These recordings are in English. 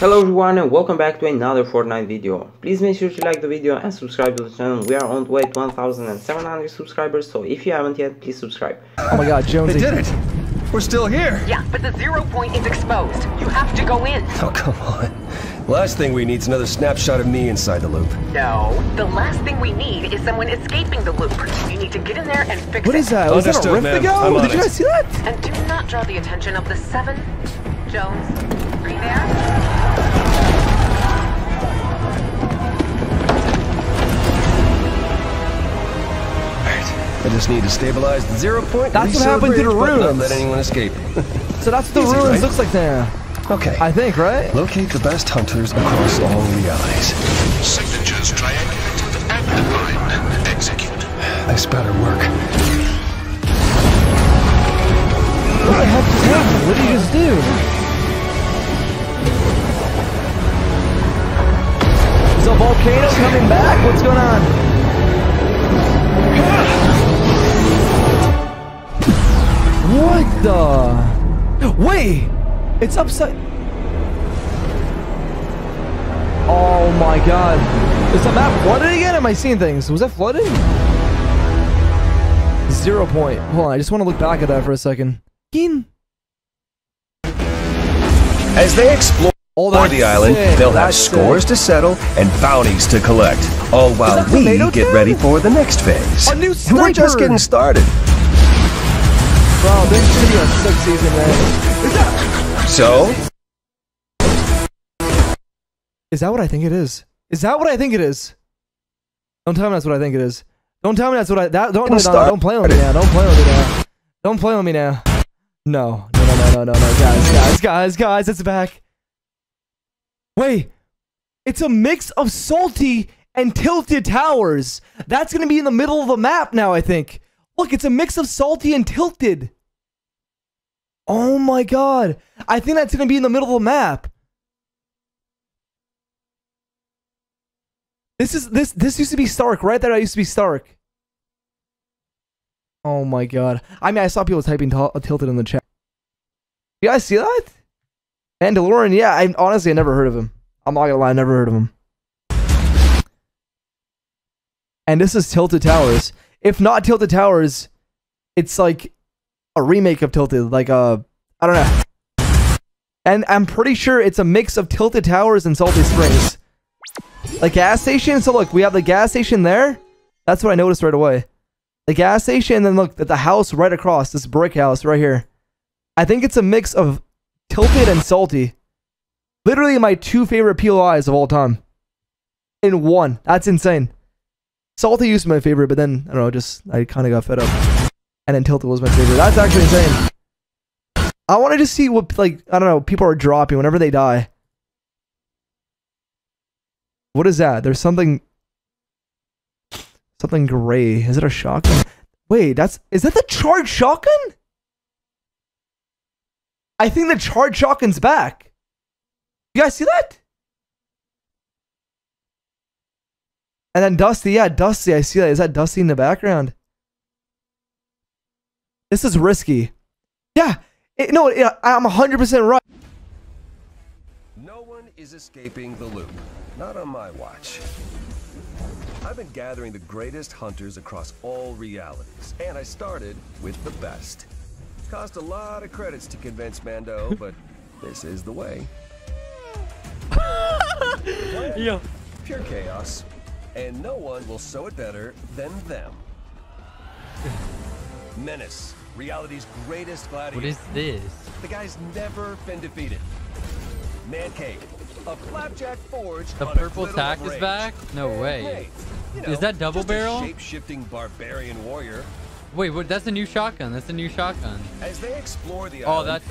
Hello everyone and welcome back to another Fortnite video. Please make sure to like the video and subscribe to the channel. We are on the way to 1,700 subscribers, so if you haven't yet, please subscribe. Oh my god, Jonesy. They did it! We're still here! Yeah, but the 0 point is exposed. You have to go in. Oh, come on. Last thing we need is another snapshot of me inside the loop. No, the last thing we need is someone escaping the loop. You need to get in there and fix it. What is that? Was that a riff ago? Did you guys see that? And do not draw the attention of the seven. Jones, are you there? I just need to stabilize the 0 point. That's what happened to the ruins. Not let anyone escape. So that's the ruins, right? Looks like there. Okay. I think, right? Locate the best hunters across all the eyes. Signatures triangulated and aligned. Execute. This better work. What the heck just happened? What did you just do? Is a volcano coming back? What's going on? What the? Wait! It's upside... Oh my god. Is the map flooded again? Am I seeing things? Was that flooded? 0 point. Hold on, I just want to look back at that for a second. As they explore the island, they'll have scores to settle and bounties to collect. All while we get ready for the next phase. A new sniper! And we're just getting started. Wow, this is gonna be a sick season, man. So? Is that what I think it is? Is that what I think it is? Don't tell me that's what I think it is. Don't tell me that's what I... Don't play on me now. Don't play on me now. Don't play on me now. No. No, no, no, no, no, no. Guys, it's back. Wait. It's a mix of Salty and Tilted Towers. That's gonna be in the middle of the map now, I think. Look, it's a mix of Salty and Tilted. Oh my god. I think that's going to be in the middle of the map. This used to be Stark, right? That used to be Stark. Oh my god. I mean, I saw people typing Tilted in the chat. You guys see that? Mandalorian, yeah, I honestly never heard of him. I'm not going to lie, I never heard of him. And this is Tilted Towers. If not Tilted Towers, it's like a remake of Tilted, like I don't know. And I'm pretty sure it's a mix of Tilted Towers and Salty Springs. Like gas station, so look, we have the gas station there. That's what I noticed right away. The gas station, and then look at the house right across, this brick house right here. I think it's a mix of Tilted and Salty. Literally my two favorite POIs of all time. In one. That's insane. Salty used to be my favorite, but then, I don't know, I kind of got fed up. And then Tilted was my favorite. That's actually insane. I want to just see what, like, I don't know, people are dropping whenever they die. What is that? There's something... something gray. Is it a shotgun? Wait, that's... is that the charged shotgun? I think the charged shotgun's back. You guys see that? And then Dusty, yeah, Dusty, I see that. Is that Dusty in the background? This is risky. Yeah, I'm 100% right. No one is escaping the loop. Not on my watch. I've been gathering the greatest hunters across all realities, and I started with the best. Cost a lot of credits to convince Mando, but this is the way. Yeah. Pure chaos. And no one will sow it better than them. Menace, reality's greatest gladiator. What is this? The guy's never been defeated. Mancake, a flapjack forged. The purple tack is back? No way. Hey, you know, is that double barrel? Shape-shifting barbarian warrior. Wait, what? That's a new shotgun. That's a new shotgun. As they explore the island, that's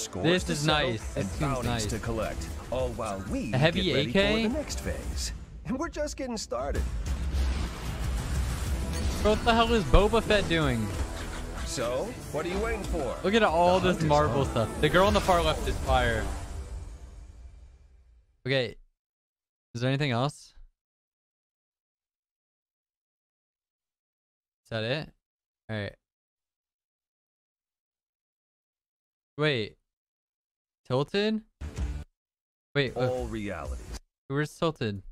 sick. This is nice. This seems nice. To collect, all while we a heavy get ready AK? For the next phase. And we're just getting started. What the hell is Boba Fett doing? So, what are you waiting for? Look at all this Marvel stuff. The girl on the far left is fire. Okay. Is there anything else? Is that it? Alright. Wait. Tilted? Wait, all realities. Where's Tilted?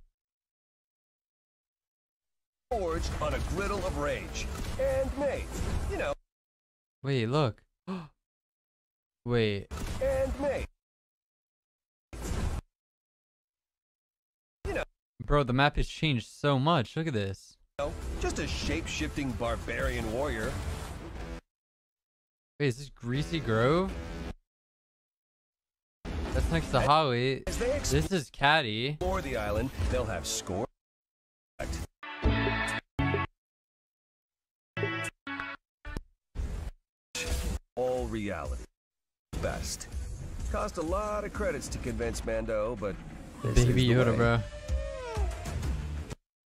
Forged on a griddle of rage and made, you know. Wait, look. Wait. And made. You know. Bro, the map has changed so much. Look at this. Just a shape-shifting barbarian warrior. Wait, is this Greasy Grove? That's next to Holly. This is Caddy. For the island, they'll have score. All reality. Best. Cost a lot of credits to convince Mando, but Baby Yoda, bro.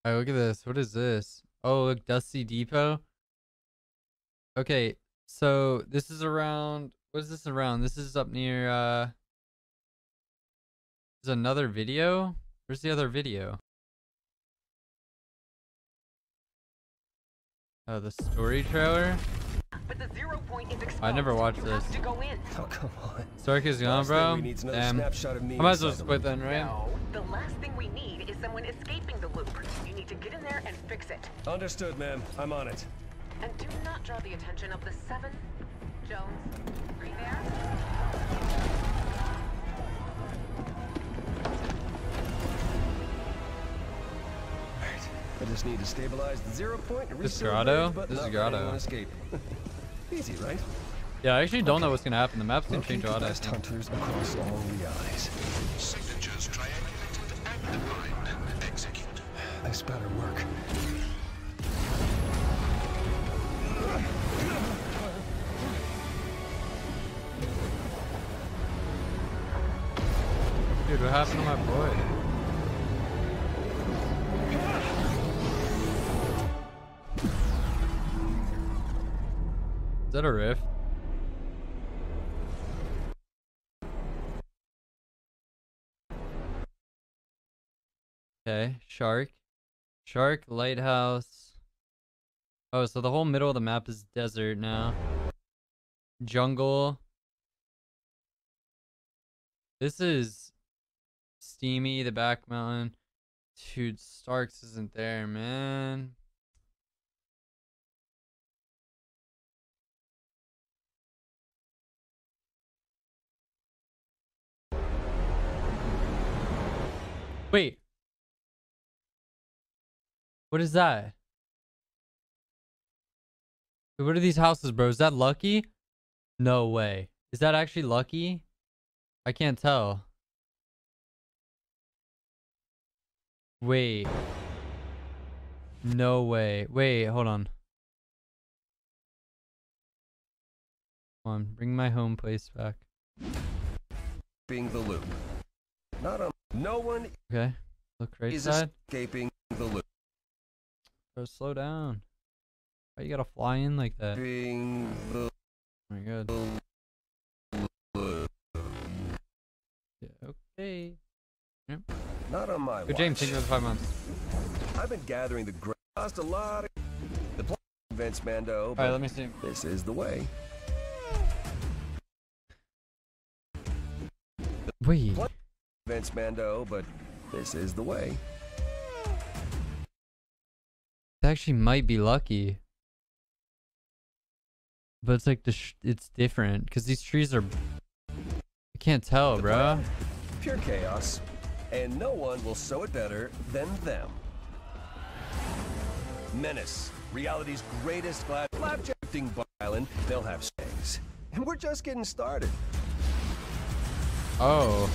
Alright, look at this. What is this? Oh, look, Dusty Depot. Okay, so this is around. What is this around? This is up near. There's another video? Where's the other video? Oh, the story trailer? But the 0 point is exposed. I never watched this. Oh, come on. Stark is gone, bro. Damn. I might as well quit then, right? No, the last thing we need is someone escaping the loop. You need to get in there and fix it. Understood, ma'am. I'm on it. And do not draw the attention of the seven. Jones, are you there? I just need to stabilize the 0 point. This is Grotto? This is Grotto. Easy, right? Yeah, I actually don't know what's going to happen. The map's going to change all that. Hunters across all realities. Signatures triangulated and defined. Execute. This better work. Dude, what happened to my boy? Is that a rift? Okay, shark. Shark, lighthouse. Oh, so the whole middle of the map is desert now. Jungle. This is steamy, the back mountain. Dude, Starks isn't there, man. Wait. What is that? What are these houses, bro? Is that Lucky? No way. Is that actually Lucky? I can't tell. Wait. No way. Wait, hold on. Come on, bring my home place back. Being the loop. Not on. No one okay. Look right is side. Escaping the loop. Bro, slow down. Why you gotta fly in like that? Being the oh my god. Yeah, okay. Yep. Not on my watch. James, take another 5 months. I've been gathering the grass a lot. The plan convinced Mando. Alright, let me see. This is the way. Wait. Vince Mando, but this is the way. It actually might be Lucky, but it's like the it's different because these trees are. I can't tell, bro. Pure chaos, and no one will sow it better than them. Menace, reality's greatest flapjacking island. They'll have things, and we're just getting started. Oh.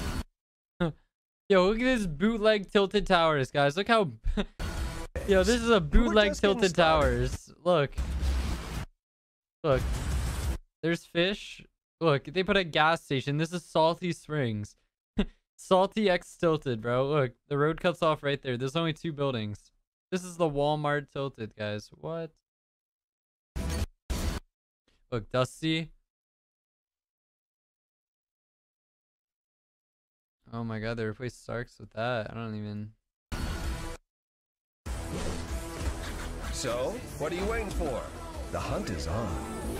Yo, look at this bootleg Tilted Towers, guys. Look how... Yo, this is a bootleg Tilted Towers. Look. Look. There's fish. Look, they put a gas station. This is Salty Springs. Salty X Tilted, bro. Look, the road cuts off right there. There's only 2 buildings. This is the Walmart Tilted, guys. What? Look, Dusty. Oh my god, they replaced Starks with that. I don't even... So, what are you waiting for? The hunt is on.